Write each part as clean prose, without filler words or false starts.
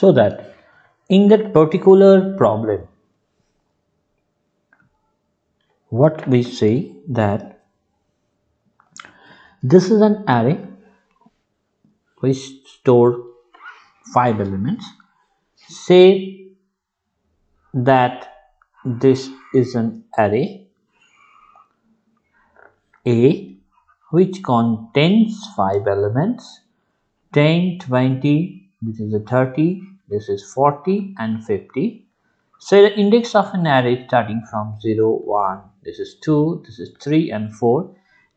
so that in that particular problem, what we say that this is an array which store 5 elements. Say that this is an array A which contains 5 elements 10, 20, this is a 30, this is 40 and 50. Say the index of an array starting from 0, 1, this is 2, this is 3 and 4,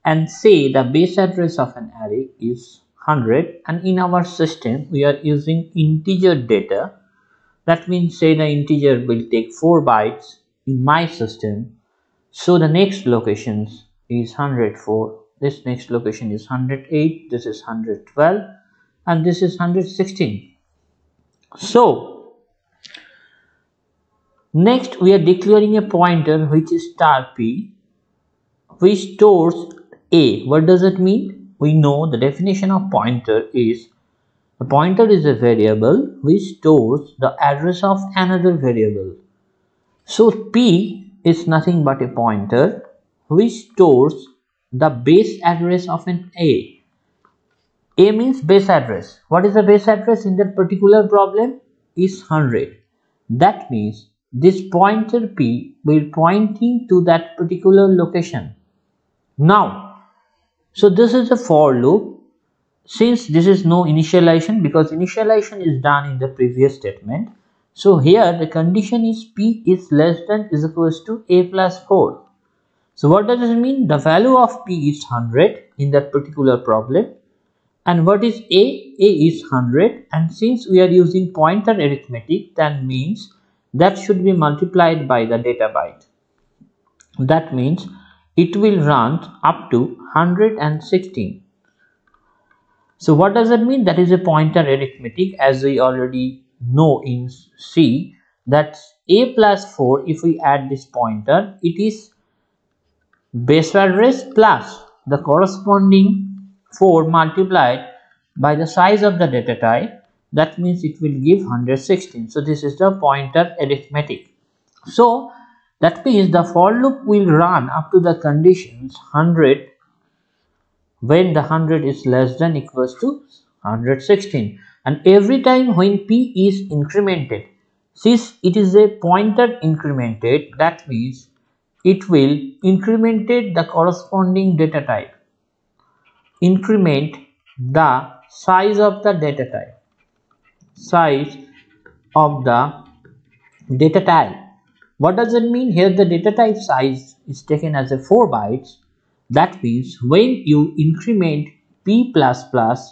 and say the base address of an array is 100, and in our system we are using integer data. That means say the integer will take 4 bytes in my system, so the next locations is 104, this next location is 108, this is 112 and this is 116. So next we are declaring a pointer which is *p which stores A. What does it mean? We know the definition of pointer is a pointer is a variable which stores the address of another variable. So P is nothing but a pointer which stores the base address of an A. A means base address. What is the base address in that particular problem? Is 100. That means this pointer P will pointing to that particular location. Now, so this is a for loop. Since this is no initialization, because initialization is done in the previous statement. So here the condition is P is less than is equals to A plus 4. So what does it mean? The value of P is 100 in that particular problem, and what is A? A is 100, and since we are using pointer arithmetic, that means that should be multiplied by the data byte. That means it will run up to 116. So what does it mean? That is a pointer arithmetic, as we already know in C, that A plus 4, if we add this pointer, it is base address plus the corresponding 4 multiplied by the size of the data type. That means it will give 116. So this is the pointer arithmetic. So that means the for loop will run up to the conditions 100 when the 100 is less than equals to 116, and every time when P is incremented, since it is a pointer incremented, that means it will increment the corresponding data type, increment the size of the data type, What does it mean? Here the data type size is taken as a 4 bytes. That means when you increment P++, that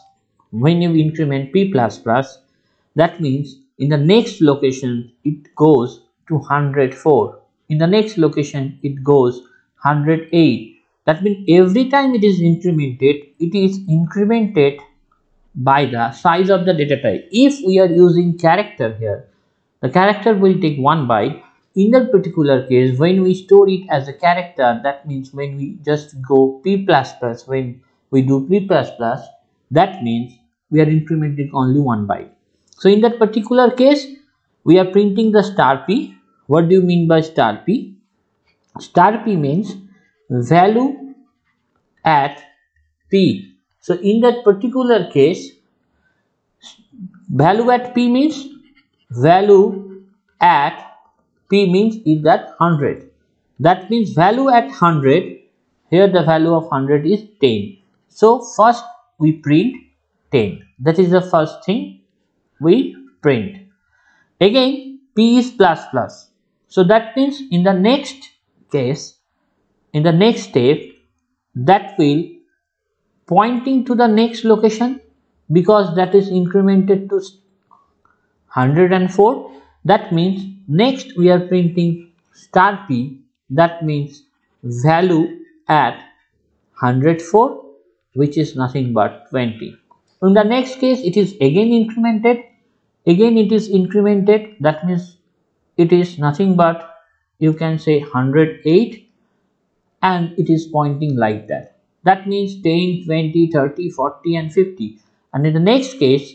means in the next location it goes to 104. In the next location it goes 108. That means every time it is incremented by the size of the data type. If we are using character here, the character will take 1 byte. In that particular case, when we store it as a character, that means when we just go P++, when we do P++, that means we are incrementing only 1 byte. So in that particular case, we are printing the *p. What do you mean by *p? *p means value at P. So in that particular case, value at P means is that 100. That means value at 100, here the value of 100 is 10. So first we print 10. That is the first thing we print. Again, P is ++. So that means in the next case, in the next step, that will pointing to the next location, because that is incremented to 104. That means next we are printing *p. That means value at 104, which is nothing but 20. In the next case, it is again incremented. That means it is nothing but, you can say, 108, and it is pointing like that. That means 10, 20, 30, 40 and 50. And in the next case,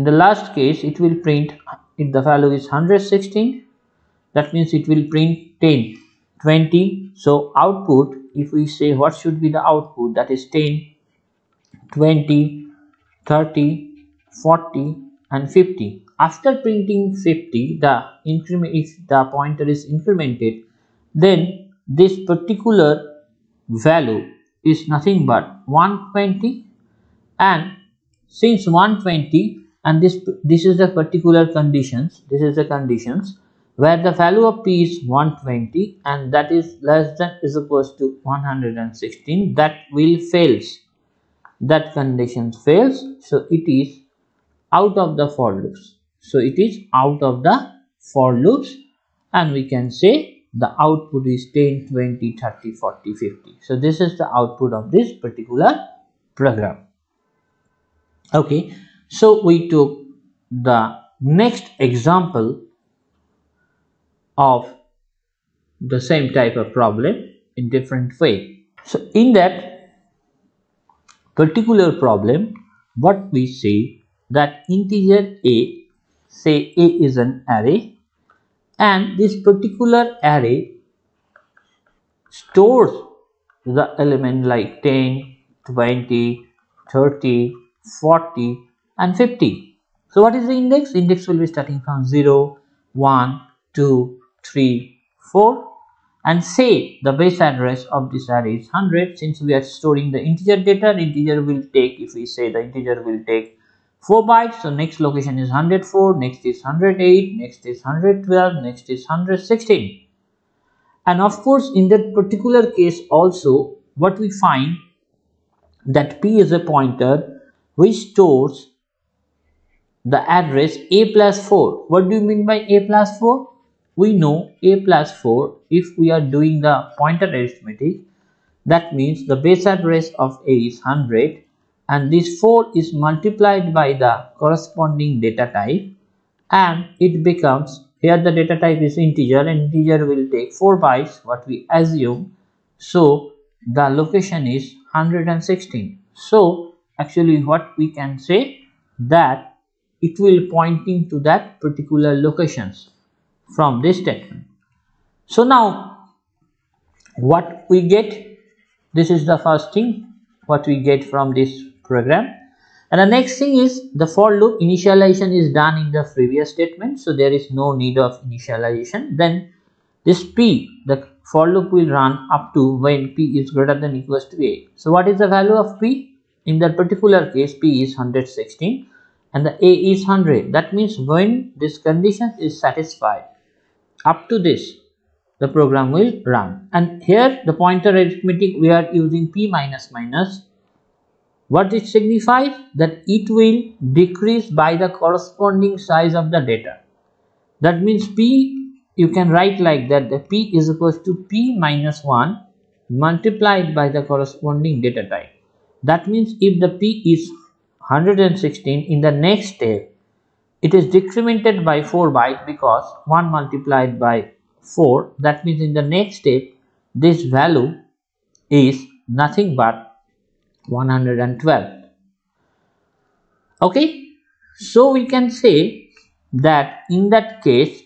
In the last case, it will print, if the value is 116, that means it will print 10, 20. So output, if we say what should be the output, that is 10, 20, 30, 40 and 50. After printing 50, the increment, if the pointer is incremented, then this particular value is nothing but 120, and since 120, and this is the particular conditions, this is the conditions where the value of p is 120 and that is less than is equals to 116, that will fails, that condition fails. So it is out of the for loops, so it is out of the for loops, and we can say the output is 10, 20, 30, 40, 50. So this is the output of this particular program. Okay, so we took the next example of the same type of problem in different way. So in that particular problem, what we say that integer a, say a is an array, and this particular array stores the element like 10, 20, 30, 40 and 50. So what is the index? Index will be starting from 0, 1, 2, 3, 4, and say the base address of this array is 100. Since we are storing the integer data, the integer will take, if we say the integer will take 4 bytes, so next location is 104, next is 108, next is 112, next is 116. And of course, in that particular case also, what we find that p is a pointer which stores the address a plus 4. What do you mean by a plus 4? We know a plus 4, if we are doing the pointer arithmetic, that means the base address of a is 100. And this 4 is multiplied by the corresponding data type, and it becomes, here the data type is integer, and integer will take 4 bytes, what we assume. So the location is 116. So actually what we can say that it will pointing to that particular locations from this statement. So now what we get, this is the first thing what we get from this program. And the next thing is the for loop initialization is done in the previous statement, so there is no need of initialization. Then this p, the for loop will run up to when p is greater than or equals to a. So what is the value of p? In that particular case, p is 116 and the a is 100. That means when this condition is satisfied, up to this the program will run. And here the pointer arithmetic we are using p minus minus. What it signifies? That it will decrease by the corresponding size of the data. That means p, you can write like that, the p is equals to p minus 1 multiplied by the corresponding data type. That means if the p is 116, in the next step, it is decremented by 4 bytes because 1 multiplied by 4. That means in the next step, this value is nothing but 112. Okay, so we can say that in that case,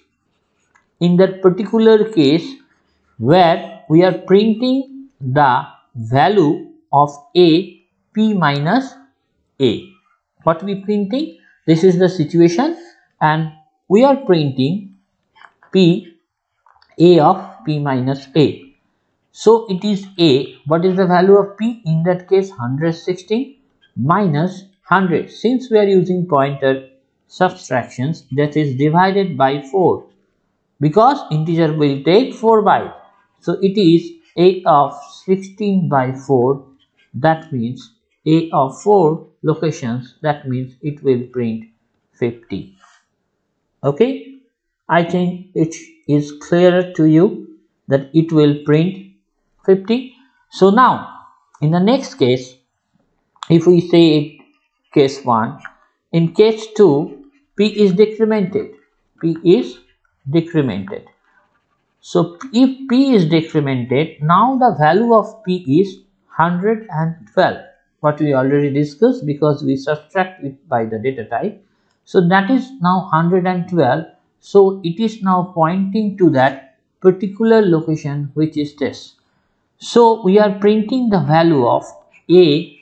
in that particular case where we are printing the value of a, p minus a, what we printing, this is the situation, and we are printing p, a of p minus a. So it is a, what is the value of p? In that case 116 minus 100. Since we are using pointer subtractions, that is divided by 4 because integer will take 4 bytes. So it is a of 16 by 4, that means a of 4 locations, that means it will print 50. Okay, I think it is clearer to you that it will print 50. So now in the next case, if we say it case 1, in case 2 p is decremented, p is decremented. So if p is decremented, now the value of p is 112, what we already discussed, because we subtract it by the data type. So that is now 112. So it is now pointing to that particular location, which is this. So we are printing the value of a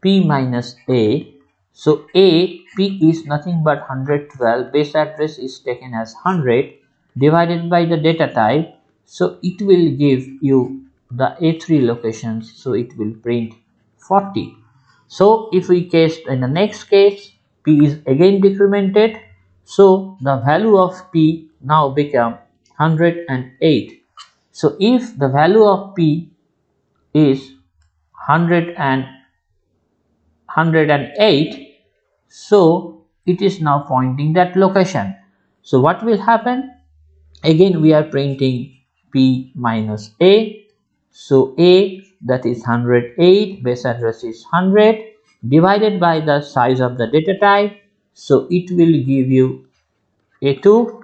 p minus a. So a p is nothing but 112. Base address is taken as 100 divided by the data type. So it will give you the A3 locations. So it will print 40. So if we case in the next case, p is again decremented. So the value of p now become 108. So if the value of p is 108, so it is now pointing that location. So what will happen? Again we are printing p minus a. So a, that is 108, base address is 100, divided by the size of the data type. So it will give you A2.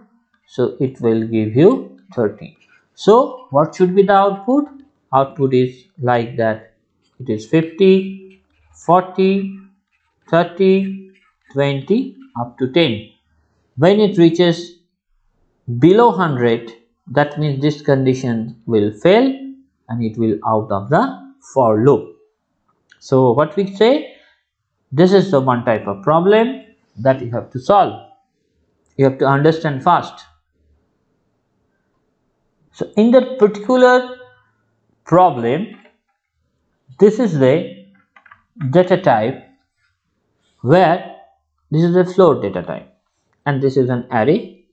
So it will give you 30. So what should be the output? Output is like that. It is 50, 40, 30, 20 up to 10. When it reaches below 100, that means this condition will fail and it will out of the for loop. So what we say, this is the one type of problem that you have to solve. You have to understand fast. So in that particular problem, this is the data type, where this is the float data type and this is an array.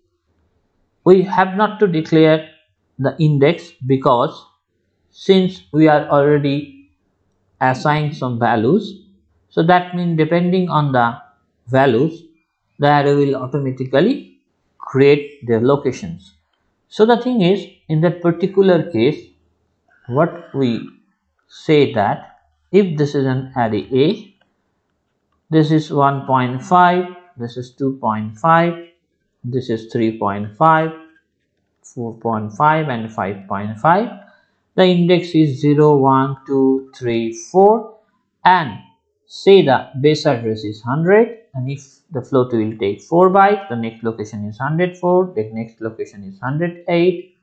We have not to declare the index, because since we are already assigning some values, so that means depending on the values, the array will automatically create their locations. So the thing is, in that particular case, what we say that if this is an array A, this is 1.5, this is 2.5, this is 3.5, 4.5 and 5.5, the index is 0, 1, 2, 3, 4, and say the base address is 100, and if the float will take 4 bytes, the next location is 104, the next location is 108,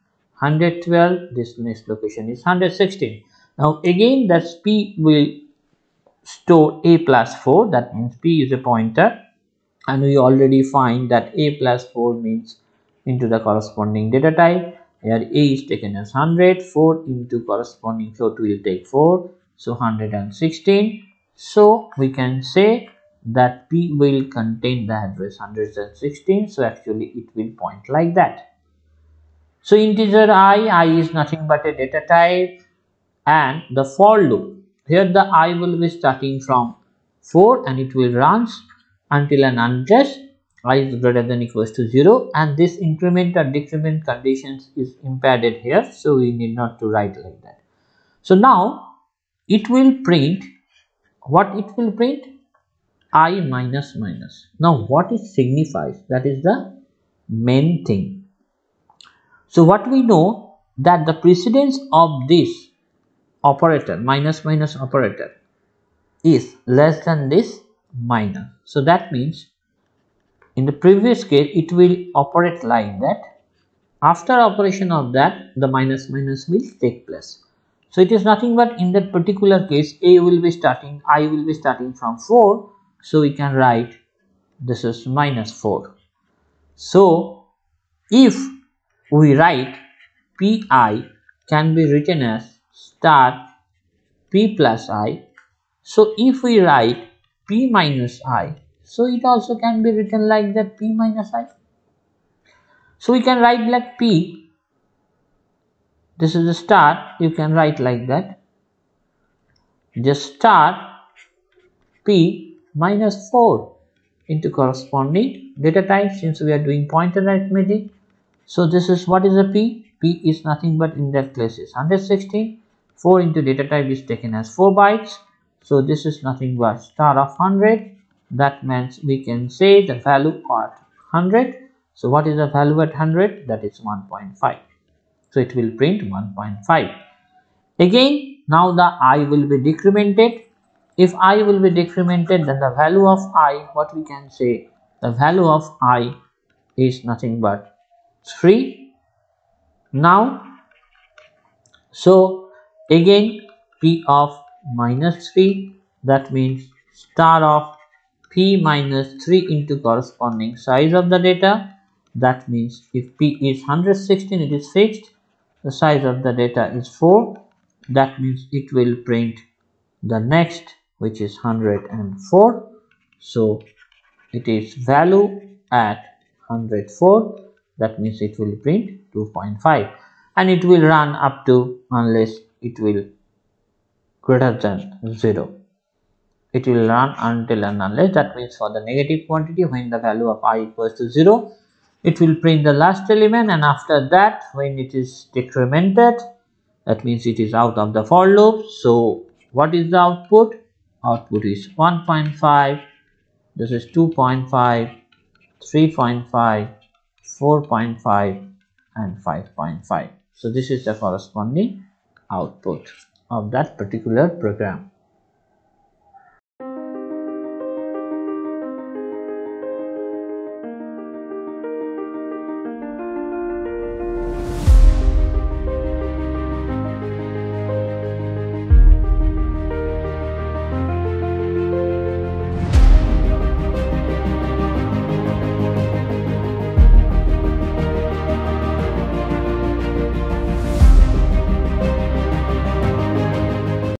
112, this next location is 116. Now again, that's p will store a plus 4, that means p is a pointer, and we already find that a plus 4 means into the corresponding data type. Here a is taken as 100, 4 into corresponding float will take 4, so 116. So we can say that p will contain the address 116. So actually it will point like that. So integer I is nothing but a data type, and the for loop, here the I will be starting from 4 and it will run until and unless I is greater than equals to 0, and this increment or decrement conditions is impaired here, so we need not to write like that. So now it will print what? It will print I minus minus. Now what it signifies, that is the main thing. So what we know, that the precedence of this operator, minus minus operator, is less than this minus. So that means in the previous case it will operate like that. After operation of that, the minus minus will take place. So it is nothing but in that particular case, I will be starting from 4. So we can write this is minus 4. So if we write pi can be written as star p plus I. So if we write p minus I, so it also can be written like that, p minus I. So we can write like p. This is a star, you can write like that, just star p minus 4 into corresponding data type, since we are doing pointer arithmetic. So this is what is a p? P is nothing but in that case is 116, 4 into data type is taken as 4 bytes. So this is nothing but star of 100, that means we can say the value at 100. So what is the value at 100? That is 1.5. So it will print 1.5. Again, now the I will be decremented. If I will be decremented, then the value of I, what we can say, The value of I is nothing but 3. Now, so again P of minus 3, that means star of P minus 3 into corresponding size of the data. That means if P is 116, it is fixed. The size of the data is 4. That means it will print the next, which is 104. So it is value at 104. That means it will print 2.5, and it will run up to, unless it will greater than 0. It will run until and unless. That means for the negative quantity, when the value of I equals to 0, it will print the last element, and after that, when it is decremented, that means it is out of the for loop. So what is the output? Output is 1.5, this is 2.5, 3.5, 4.5 and 5.5. So this is the corresponding output of that particular program.